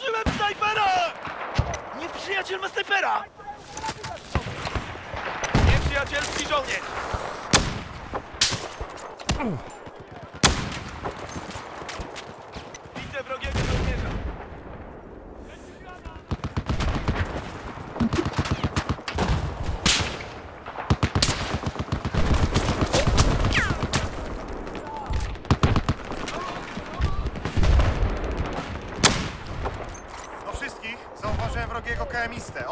Zauważyłem snajpera! Nieprzyjaciel ma snajpera! Nieprzyjacielski żołnierz! Widzę wrogiego żołnierza! Do wszystkich zauważyłem wrogiego KM-istę.